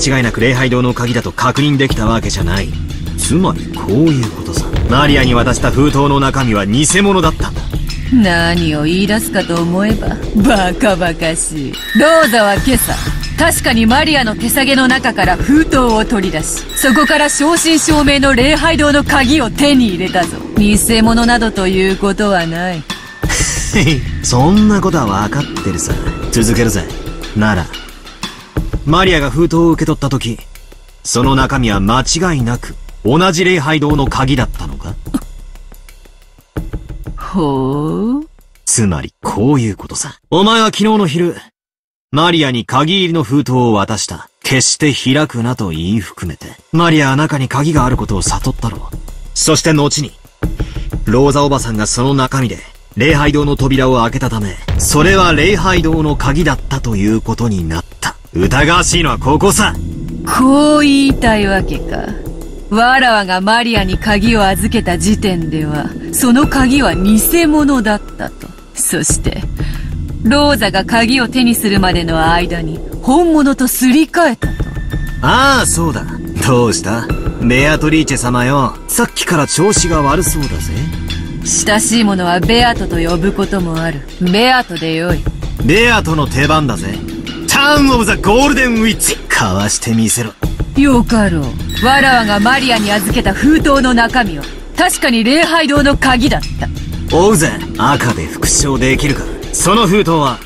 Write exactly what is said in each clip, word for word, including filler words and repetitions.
違いなく礼拝堂の鍵だと確認できたわけじゃない。つまりこういうことさ。マリアに渡した封筒の中身は偽物だったんだ。何を言い出すかと思えばバカバカしい。ローザは今朝確かにマリアの手提げの中から封筒を取り出し、そこから正真正銘の礼拝堂の鍵を手に入れたぞ。偽物などということはない。そんなことは分かってるさ。続けるぜ。ならマリアが封筒を受け取った時、その中身は間違いなく同じ礼拝堂の鍵だったのか。ほう。つまりこういうことさ。お前は昨日の昼、マリアに鍵入りの封筒を渡した。決して開くなと言い含めて、マリアは中に鍵があることを悟ったろう。そして後に、ローザおばさんがその中身で礼拝堂の扉を開けたため、それは礼拝堂の鍵だったということになった。疑わしいのはここさ。こう言いたいわけか。わらわがマリアに鍵を預けた時点では、その鍵は偽物だったと。そして、ローザが鍵を手にするまでの間に、本物とすり替えたと。ああ、そうだ。どうした?ベアトリーチェ様よ。さっきから調子が悪そうだぜ。親しい者はベアトと呼ぶこともある。ベアトでよい。ベアトの手番だぜ。ターンオブザゴールデンウィッチ。かわしてみせろ。よかろう。わらわがマリアに預けた封筒の中身は確かに礼拝堂の鍵だった。追うぜ。赤で復唱できるか。その封筒は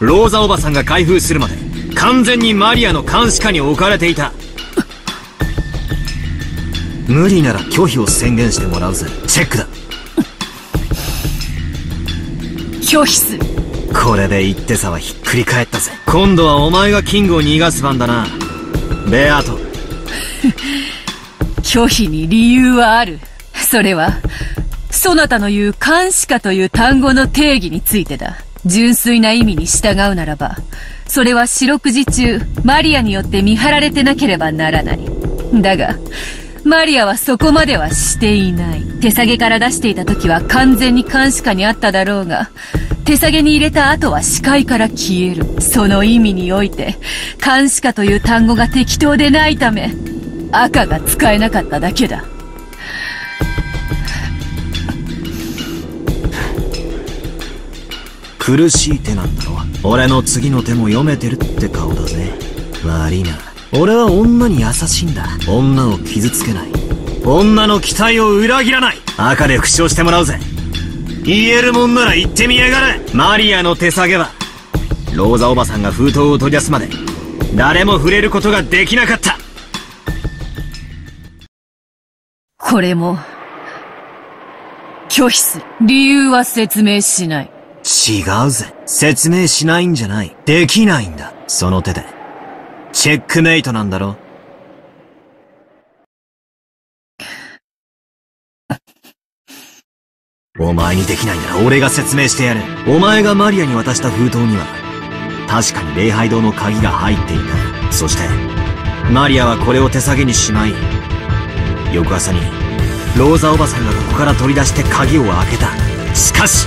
ローザおばさんが開封するまで完全にマリアの監視下に置かれていた。無理なら拒否を宣言してもらうぜ。チェックだ。拒否する。これで一手差はひっくり返ったぜ。今度はお前がキングを逃がす番だな、ベアト。拒否に理由はある。それはそなたの言う監視下という単語の定義についてだ。純粋な意味に従うならば、それは四六時中マリアによって見張られてなければならない。だがマリアはそこまではしていない。手提げから出していた時は完全に監視下にあっただろうが、手提げに入れた後は視界から消える。その意味において監視下という単語が適当でないため、赤が使えなかっただけだ。苦しい手なんだろう。俺の次の手も読めてるって顔だぜ。悪いな。俺は女に優しいんだ。女を傷つけない。女の期待を裏切らない。赤で復唱してもらうぜ。言えるもんなら言ってみやがれ。マリアの手提げはローザおばさんが封筒を取り出すまで誰も触れることができなかった。これも拒否する。理由は説明しない。違うぜ。説明しないんじゃない。できないんだ。その手でチェックメイトなんだろ。お前にできないなら俺が説明してやる。お前がマリアに渡した封筒には確かに礼拝堂の鍵が入っていた。そしてマリアはこれを手提げにしまい、翌朝にローザおばさんがここから取り出して鍵を開けた。しかし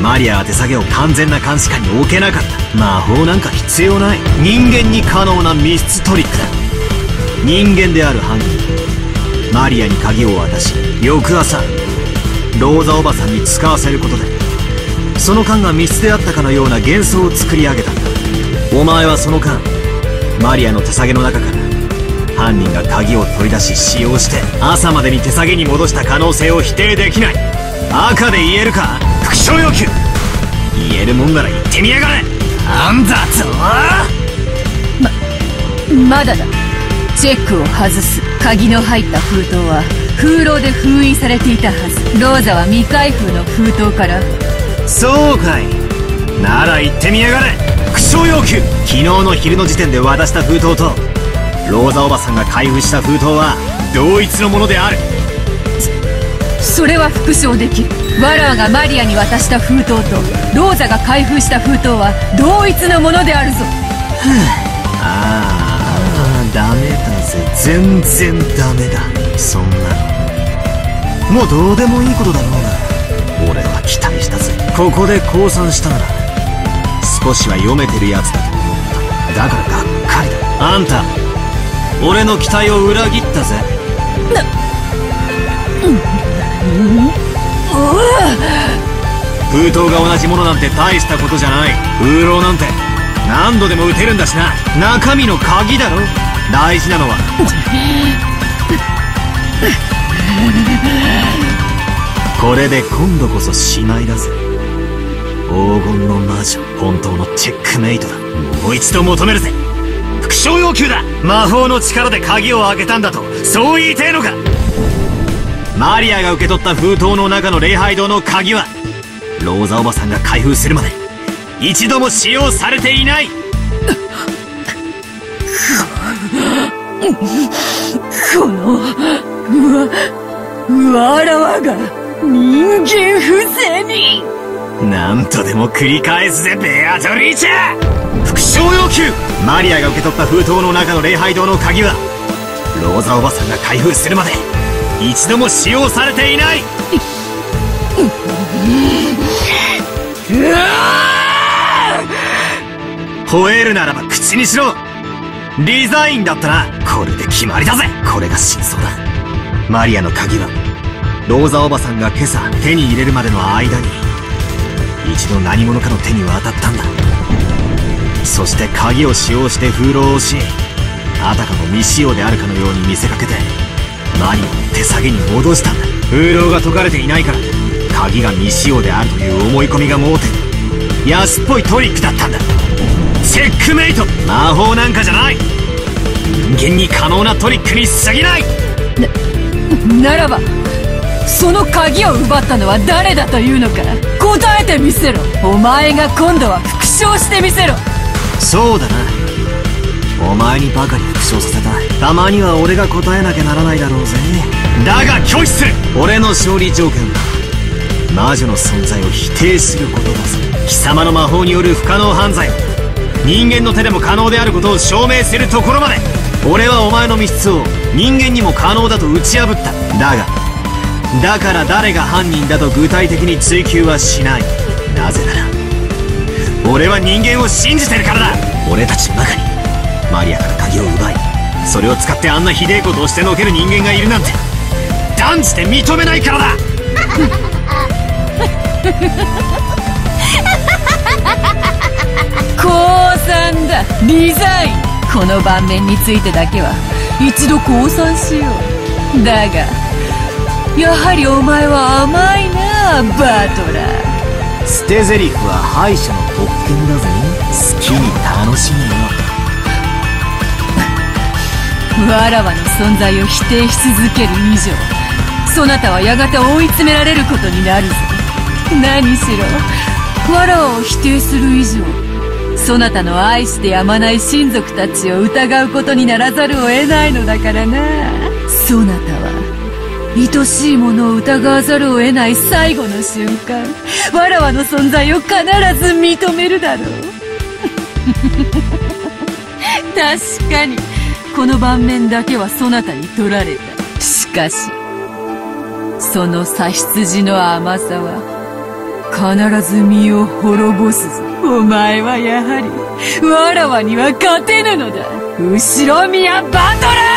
マリアは手提げを完全な監視下に置けなかった。魔法なんか必要ない。人間に可能な密室トリックだ。人間である犯人マリアに鍵を渡し、翌朝ローザおばさんに使わせることで、その間が密室であったかのような幻想を作り上げたんだ。お前はその間マリアの手提げの中から犯人が鍵を取り出し使用して朝までに手提げに戻した可能性を否定できない。赤で言えるか。復唱要求。言えるもんなら言ってみやがれ。なんだぞ。ままだだ。チェックを外す。鍵の入った封筒は風浪で封印されていたはず。ローザは未開封の封筒から。そうかい。なら言ってみやがれ。復唱要求。昨日の昼の時点で渡した封筒とローザおばさんが開封した封筒は同一のものである。それは復唱できる。わらわがマリアに渡した封筒とローザが開封した封筒は同一のものであるぞ。ああ、ダメだぜ。全然ダメだ。そんなのもうどうでもいいことだろうが、俺は期待したぜ。ここで降参したなら少しは読めてるやつだと思った。だからがっかりだ。あんた、俺の期待を裏切ったぜ。な、うん、お封筒が同じものなんて大したことじゃない。風浪なんて何度でも打てるんだしな。中身の鍵だろ。大事なのはこれで今度こそしないだぜ。黄金の魔女、本当のチェックメイトだ。もう一度求めるぜ。副賞要求だ。魔法の力で鍵を開けたんだと、そう言いてえのか。マリアが受け取った封筒の中の礼拝堂の鍵は、ローザおばさんが開封するまで一度も使用されていない。このうわわらわが人間不正に何とでも繰り返すぜ、ベアトリーチャ。副賞要求。マリアが受け取った封筒の中の礼拝堂の鍵は、ローザおばさんが開封するまで一度も使用されていない。うわー！吠えるならば口にしろ。リザインだったな。これで決まりだぜ。これが真相だ。マリアの鍵は、ローザおばさんが今朝手に入れるまでの間に一度何者かの手に渡ったんだ。そして鍵を使用して風浪をし、あたかも未使用であるかのように見せかけてマリアを手提げに戻したんだ。風浪が解かれていないから、鍵が未使用であるという思い込みが盲点。安っぽいトリックだったんだ。チェックメイト。魔法なんかじゃない。人間に可能なトリックに過ぎない。な、ならばその鍵を奪ったのは誰だというのか。答えてみせろ。お前が今度は復唱してみせろ。そうだな。お前にばかり復唱させた。たまには俺が答えなきゃならないだろうぜ。だが拒否する。俺の勝利条件は魔女の存在を否定することだぞ。貴様の魔法による不可能犯罪を人間の手でも可能であることを証明するところまで、俺はお前の密室を人間にも可能だと打ち破った。だがだから誰が犯人だと具体的に追及はしない。なぜなら俺は人間を信じてるからだ。俺たちの中にマリアから鍵を奪い、それを使ってあんなひでえことをしてのける人間がいるなんて断じて認めないからだ。降参だ。リザイン。この盤面についてだけは一度降参しよう。だがやはりお前は甘いな、バトラー。捨て台詞は敗者の特権だぜ。好きに楽しむよ。わらわの存在を否定し続ける以上、そなたはやがて追い詰められることになるぞ。何しろわらわを否定する以上、そなたの愛してやまない親族たちを疑うことにならざるを得ないのだからな。そなたは愛しいものを疑わざるを得ない最後の瞬間、わらわの存在を必ず認めるだろう。確かにこの盤面だけはそなたに取られた。しかしその差し筋の甘さは必ず身を滅ぼすぞ。お前はやはりわらわには勝てぬのだ。後ろ宮バトラー。